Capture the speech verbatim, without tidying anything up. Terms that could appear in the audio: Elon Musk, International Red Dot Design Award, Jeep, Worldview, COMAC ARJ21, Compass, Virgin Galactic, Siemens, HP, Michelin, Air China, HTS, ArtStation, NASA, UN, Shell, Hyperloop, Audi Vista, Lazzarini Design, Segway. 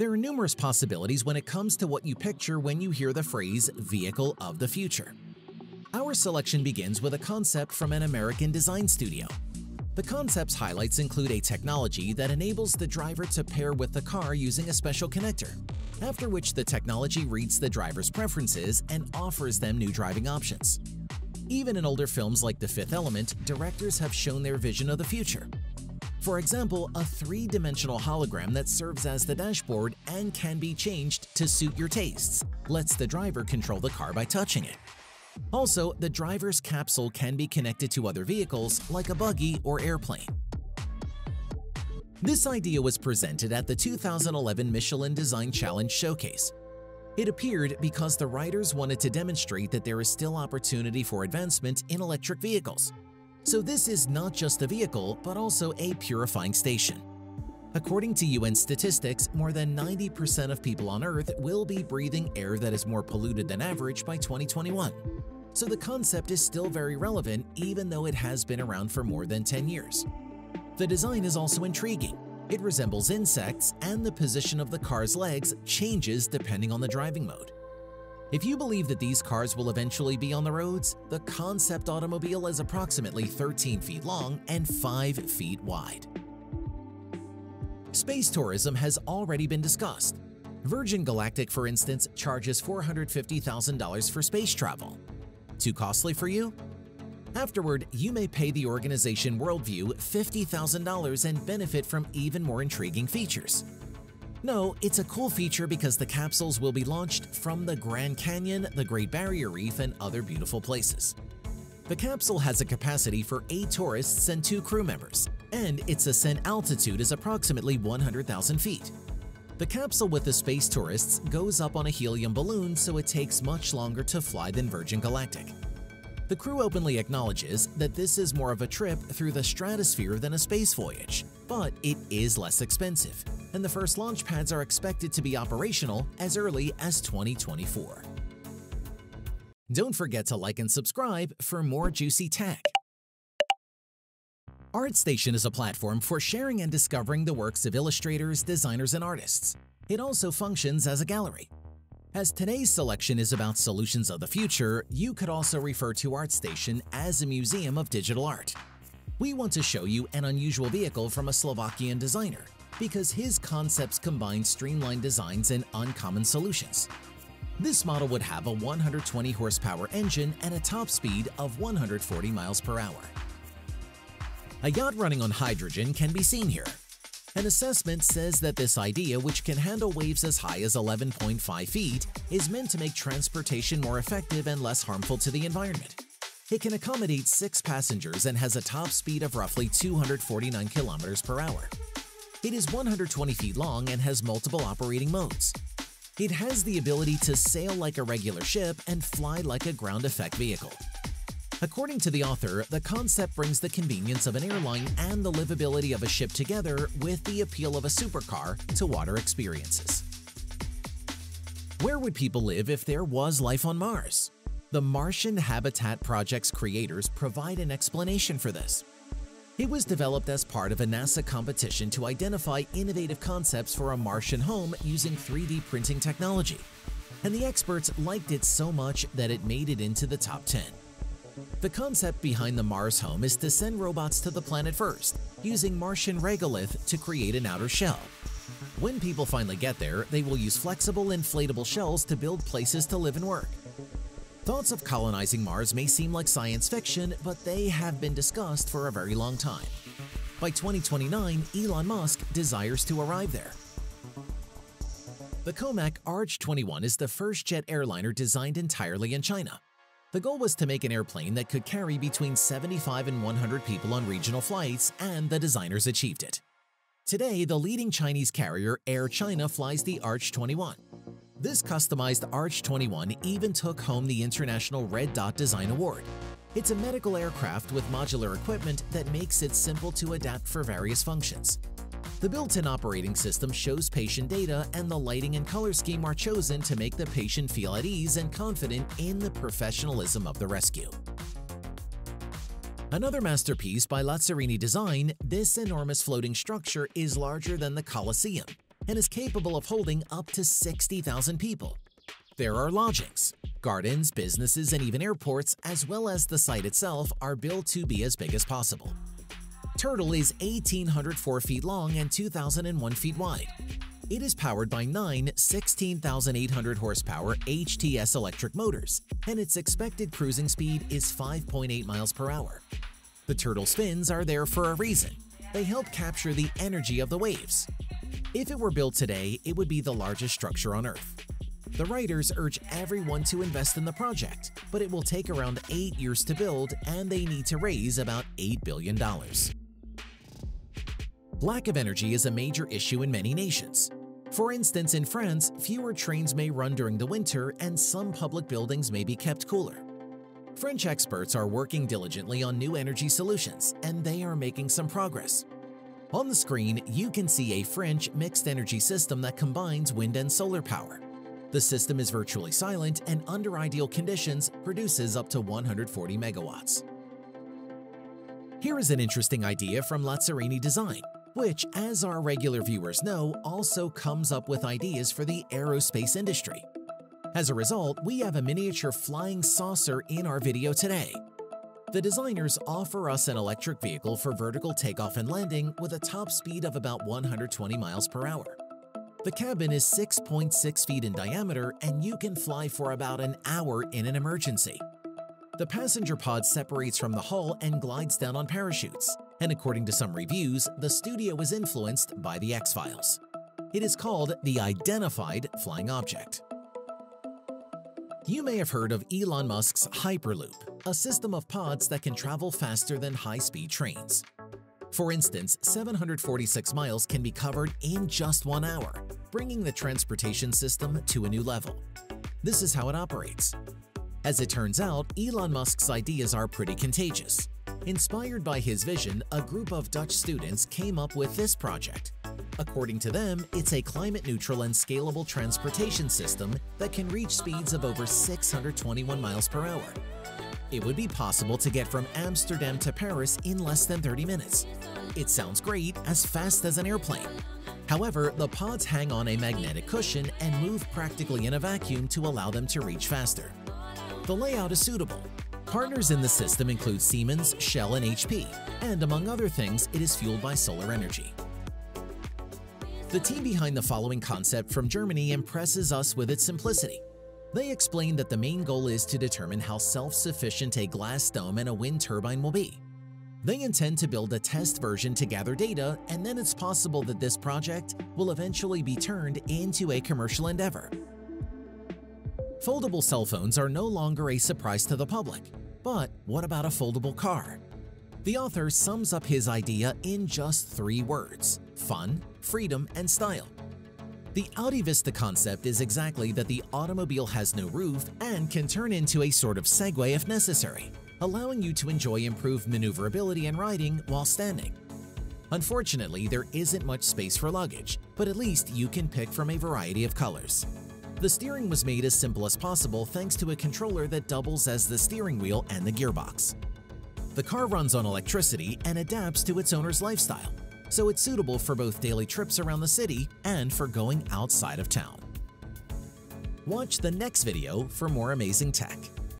There are numerous possibilities when it comes to what you picture when you hear the phrase vehicle of the future. Our selection begins with a concept from an American design studio. The concept's highlights include a technology that enables the driver to pair with the car using a special connector, after which the technology reads the driver's preferences and offers them new driving options. Even in older films like The Fifth Element, directors have shown their vision of the future. For example, a three-dimensional hologram that serves as the dashboard and can be changed to suit your tastes lets the driver control the car by touching it. Also, the driver's capsule can be connected to other vehicles like a buggy or airplane. This idea was presented at the two thousand eleven Michelin Design Challenge Showcase. It appeared because the writers wanted to demonstrate that there is still opportunity for advancement in electric vehicles. So this is not just a vehicle, but also a purifying station. According to U N statistics, more than ninety percent of people on Earth will be breathing air that is more polluted than average by twenty twenty-one. So the concept is still very relevant, even though it has been around for more than ten years. The design is also intriguing. It resembles insects, and the position of the car's legs changes depending on the driving mode. If you believe that these cars will eventually be on the roads, the concept automobile is approximately thirteen feet long and five feet wide. Space tourism has already been discussed. Virgin Galactic, for instance, charges four hundred fifty thousand dollars for space travel. Too costly for you? Afterward, you may pay the organization Worldview fifty thousand dollars and benefit from even more intriguing features. No, it's a cool feature because the capsules will be launched from the Grand Canyon, the Great Barrier Reef, and other beautiful places. The capsule has a capacity for eight tourists and two crew members, and its ascent altitude is approximately one hundred thousand feet. The capsule with the space tourists goes up on a helium balloon, so it takes much longer to fly than Virgin Galactic. The crew openly acknowledges that this is more of a trip through the stratosphere than a space voyage, but it is less expensive, and the first launch pads are expected to be operational as early as twenty twenty-four. Don't forget to like and subscribe for more juicy tech. ArtStation is a platform for sharing and discovering the works of illustrators, designers, and artists. It also functions as a gallery. As today's selection is about solutions of the future, you could also refer to ArtStation as a museum of digital art. We want to show you an unusual vehicle from a Slovakian designer, because his concepts combine streamlined designs and uncommon solutions. This model would have a one hundred twenty horsepower engine and a top speed of one hundred forty miles per hour. A yacht running on hydrogen can be seen here. An assessment says that this idea, which can handle waves as high as eleven point five feet, is meant to make transportation more effective and less harmful to the environment. It can accommodate six passengers and has a top speed of roughly two hundred forty-nine kilometers per hour. It is one hundred twenty feet long and has multiple operating modes. It has the ability to sail like a regular ship and fly like a ground effect vehicle. According to the author, the concept brings the convenience of an airline and the livability of a ship together with the appeal of a supercar to water experiences. Where would people live if there was life on Mars? The Martian Habitat Project's creators provide an explanation for this. It was developed as part of a NASA competition to identify innovative concepts for a Martian home using three D printing technology, and the experts liked it so much that it made it into the top ten. The concept behind the Mars home is to send robots to the planet first, using Martian regolith to create an outer shell. When people finally get there, they will use flexible inflatable shells to build places to live and work. Thoughts of colonizing Mars may seem like science fiction, but they have been discussed for a very long time. By twenty twenty-nine, Elon Musk desires to arrive there. The COMAC A R J twenty-one is the first jet airliner designed entirely in China. The goal was to make an airplane that could carry between seventy-five and one hundred people on regional flights, and the designers achieved it. Today, the leading Chinese carrier Air China flies the A R J twenty-one. This customized A R J twenty-one even took home the International Red Dot Design Award. It's a medical aircraft with modular equipment that makes it simple to adapt for various functions. The built-in operating system shows patient data, and the lighting and color scheme are chosen to make the patient feel at ease and confident in the professionalism of the rescue. Another masterpiece by Lazzarini Design, this enormous floating structure is larger than the Colosseum and is capable of holding up to sixty thousand people. There are lodgings, gardens, businesses, and even airports, as well as the site itself are built to be as big as possible. Turtle is one thousand eight hundred four feet long and two thousand one feet wide. It is powered by nine sixteen thousand eight hundred horsepower H T S electric motors, and its expected cruising speed is five point eight miles per hour. The turtle fins are there for a reason. They help capture the energy of the waves. If it were built today, it would be the largest structure on Earth. The writers urge everyone to invest in the project, but it will take around eight years to build, and they need to raise about eight billion dollars. Lack of energy is a major issue in many nations. For instance, in France, fewer trains may run during the winter and some public buildings may be kept cooler. French experts are working diligently on new energy solutions, and they are making some progress. On the screen, you can see a French mixed energy system that combines wind and solar power. The system is virtually silent and, under ideal conditions, produces up to one hundred forty megawatts. Here is an interesting idea from Lazzarini Design, which, as our regular viewers know, also comes up with ideas for the aerospace industry. As a result, we have a miniature flying saucer in our video today. The designers offer us an electric vehicle for vertical takeoff and landing with a top speed of about one hundred twenty miles per hour. The cabin is six point six feet in diameter, and you can fly for about an hour in an emergency. The passenger pod separates from the hull and glides down on parachutes, and according to some reviews, the studio was influenced by the X-Files. It is called the Identified Flying Object. You may have heard of Elon Musk's Hyperloop, a system of pods that can travel faster than high-speed trains. For instance, seven hundred forty-six miles can be covered in just one hour, bringing the transportation system to a new level. This is how it operates. As it turns out, Elon Musk's ideas are pretty contagious. Inspired by his vision, a group of Dutch students came up with this project. According to them, it's a climate-neutral and scalable transportation system that can reach speeds of over six hundred twenty-one miles per hour. It would be possible to get from Amsterdam to Paris in less than thirty minutes. It sounds great, as fast as an airplane. However, the pods hang on a magnetic cushion and move practically in a vacuum to allow them to reach faster. The layout is suitable. Partners in the system include Siemens, Shell, and H P, and among other things, it is fueled by solar energy. The team behind the following concept from Germany impresses us with its simplicity. They explain that the main goal is to determine how self-sufficient a glass dome and a wind turbine will be. They intend to build a test version to gather data, and then it's possible that this project will eventually be turned into a commercial endeavor. Foldable cell phones are no longer a surprise to the public, but what about a foldable car? The author sums up his idea in just three words: fun, freedom, and style. The Audi Vista concept is exactly that: the automobile has no roof and can turn into a sort of Segway if necessary, allowing you to enjoy improved maneuverability and riding while standing. Unfortunately, there isn't much space for luggage, but at least you can pick from a variety of colors. The steering was made as simple as possible thanks to a controller that doubles as the steering wheel and the gearbox. The car runs on electricity and adapts to its owner's lifestyle, so it's suitable for both daily trips around the city and for going outside of town. Watch the next video for more amazing tech.